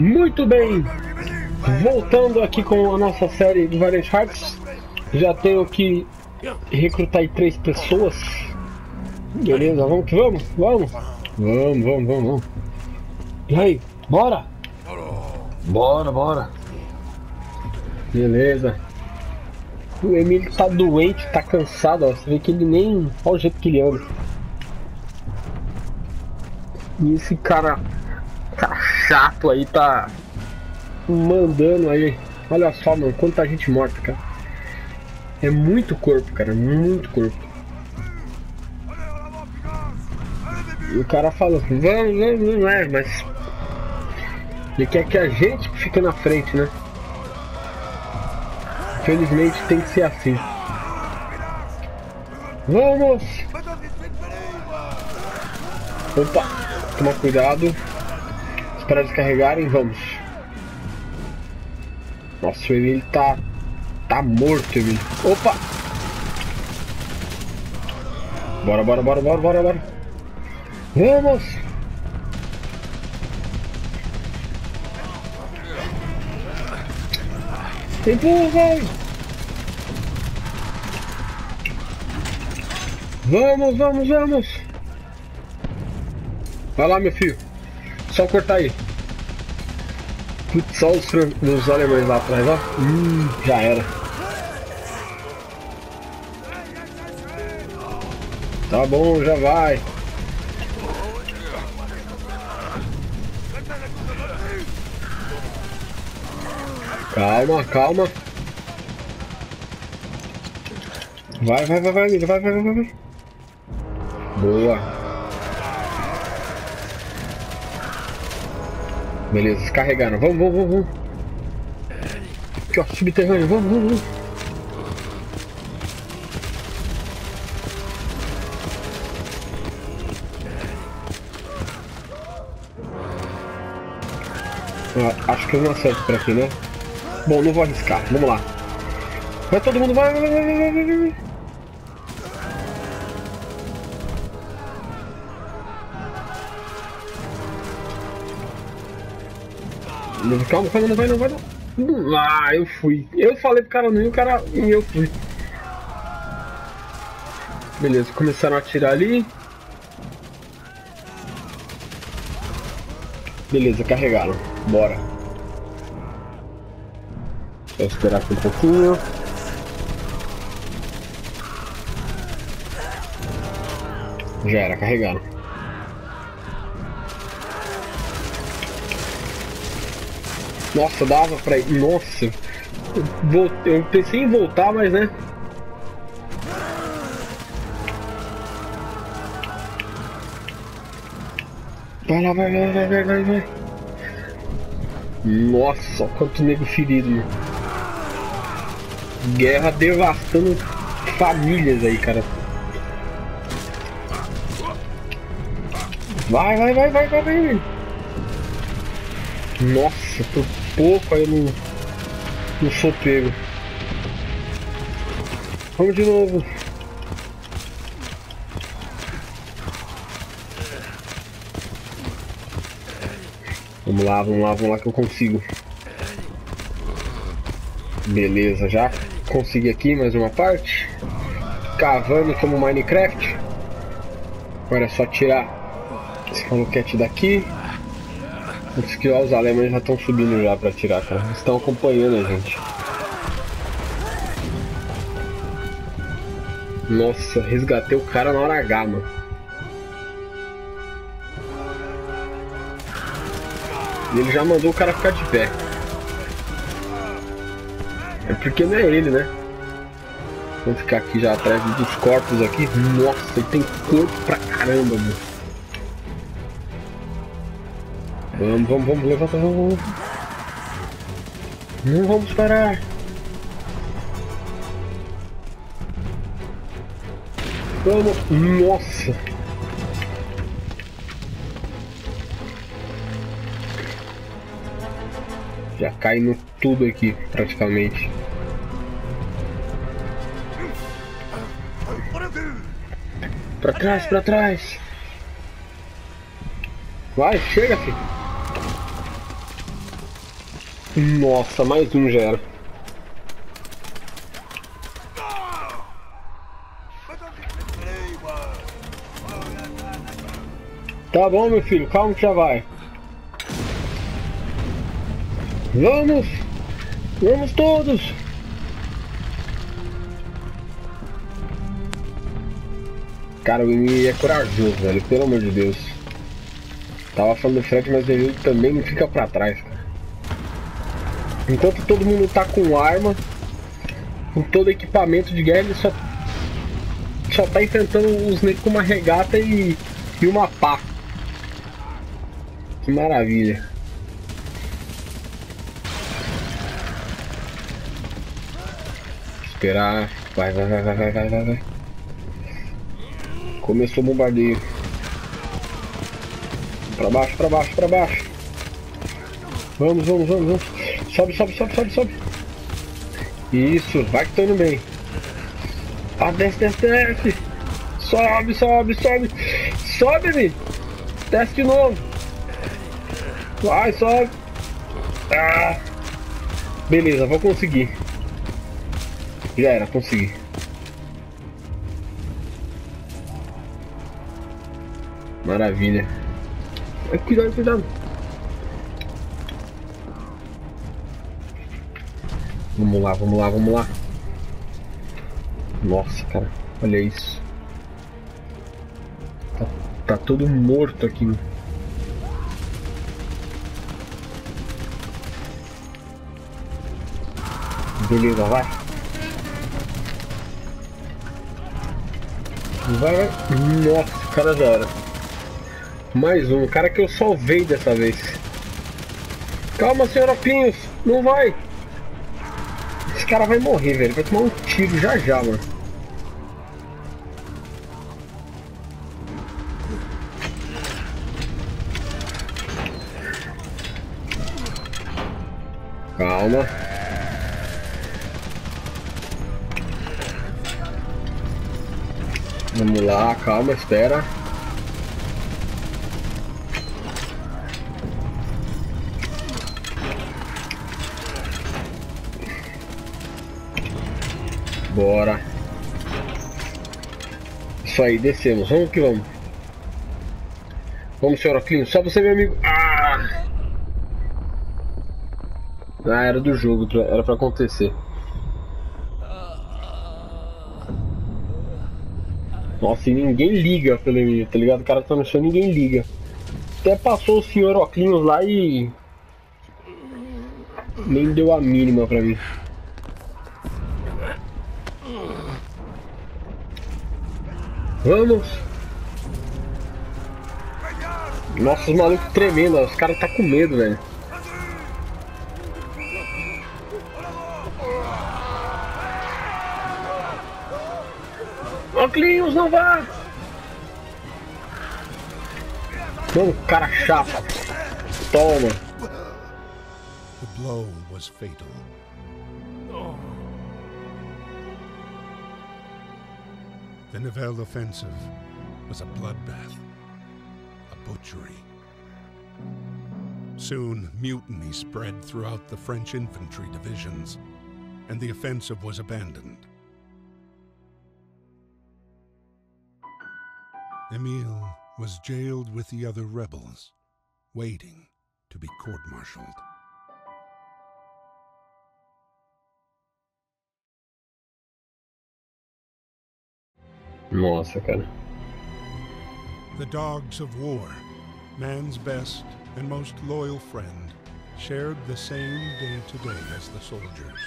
Muito bem, voltando aqui com a nossa série de Valiant Hearts. Já tenho que recrutar aí 3 pessoas. Beleza, vamos que vamos, vamos. E aí, bora? Bora. Beleza. O Emílio tá doente, tá cansado, ó. Você vê que ele nem... Olha o jeito que ele anda. E esse cara... tá chato aí, tá... mandando aí. Olha só, mano, quanta gente morta, cara. É muito corpo, cara. Muito corpo. E o cara fala assim, vamos, mas... ele quer que a gente fique na frente, né? Infelizmente tem que ser assim. Vamos! Opa! Toma cuidado. Esperar descarregarem, vamos. Nossa, o Emílio tá morto, Emílio. Opa! Bora. Vamos! Empurra! Vamos! Vai lá, meu filho. Só cortar aí. Putz, só os alemães lá atrás, ó. Já era. Tá bom, já vai. Calma. Vai. Boa. Beleza, descarregaram. Vamos. Aqui, ó, subterrâneo. Vamos. Ah, acho que eu não acerto por aqui, né? Bom, não vou arriscar. Vamos lá. Vai todo mundo, vai. Calma, não vai. Ah, eu fui. Eu falei pro cara não ir, eu fui. Beleza, começaram a atirar ali. Beleza, carregaram. Bora. Só esperar aqui um pouquinho. Já era, carregaram. Nossa, dava pra ir. Nossa, eu pensei em voltar, mas né? Vai lá. Nossa, quanto nego ferido, mano. Guerra devastando famílias aí, cara. Vai. Nossa, por pouco aí não sou pego. Vamos de novo. Vamos lá que eu consigo. Beleza, já consegui aqui mais uma parte. Cavando como Minecraft. Agora é só tirar esse caloquete daqui. Que, ó, os alemães já estão subindo já pra tirar, cara. Estão acompanhando a gente. Nossa, resgatei o cara na hora H, mano. E ele já mandou o cara ficar de pé. É porque não é ele, né? Vamos ficar aqui já atrás dos corpos aqui. Nossa, ele tem corpo pra caramba, mano. Vamos, levanta, vamos. Não vamos parar. Vamos, nossa. Já caindo tudo aqui, praticamente. Pra trás. Vai, chega, filho. Nossa, mais um já era. Tá bom, meu filho, calma que já vai. Vamos! Vamos todos! Cara, o inimigo é corajoso, velho, pelo amor de Deus. Tava falando frente, mas o inimigo também não fica pra trás, cara. Enquanto todo mundo tá com arma, com todo equipamento de guerra, ele só tá enfrentando os negros com uma regata e uma pá. Que maravilha. Esperar. Vai. Começou o bombardeio. Pra baixo. Vamos. Sobe. Isso, vai que tô indo bem. Ah, desce. Sobe. Sobe-me. Desce de novo. Vai, sobe. Ah. Beleza, vou conseguir. Já era, consegui. Maravilha. Cuidado. Vamos lá. Nossa, cara, olha isso. Tá todo morto aqui. Beleza, vai. Nossa, o cara já era. Mais um, cara que eu salvei dessa vez. Calma, senhora Pinhos, não vai. Esse cara vai morrer, velho. Vai tomar um tiro já, mano. Calma. Vamos lá, calma, espera. Bora. Isso aí, descemos. Vamos que vamos. Vamos, senhor Oclinho. Só você, meu amigo. Ah, era do jogo. Era pra acontecer. Nossa, e ninguém liga pelo inimigo, tá ligado? O cara tá no chão, ninguém liga. Até passou o senhor Oclinho lá e... nem deu a mínima pra mim. Vamos! Nossa, os malucos tremendo, os caras tá com medo, velho. Oclinhos, não vá! Mano, cara chapa! Toma! The blow was fatal. The Nivelle Offensive was a bloodbath, a butchery. Soon, mutiny spread throughout the French infantry divisions, and the offensive was abandoned. Emile was jailed with the other rebels, waiting to be court-martialed. Nossa, cara. The dogs of war, man's best and most loyal friend, shared the same day to day as the soldiers.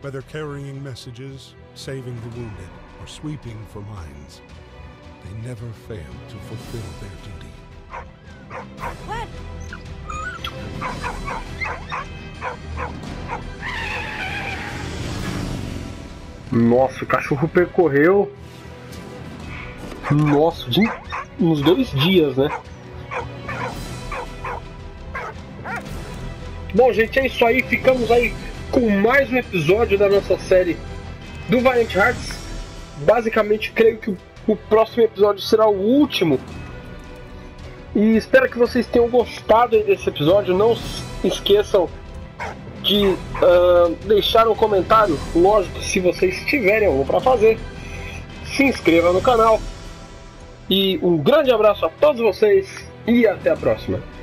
Whether carrying messages, saving the wounded, or sweeping for mines, they never failed to fulfill their duty. What? Nossa, o cachorro percorreu. Nossa, uns 2 dias, né? Bom, gente, é isso aí. Ficamos aí com mais um episódio da nossa série do Valiant Hearts. Basicamente, creio que o próximo episódio será o último. E espero que vocês tenham gostado desse episódio. Não esqueçam de deixar um comentário. Lógico, se vocês tiverem algo para fazer, se inscreva no canal. E um grande abraço a todos vocês e até a próxima.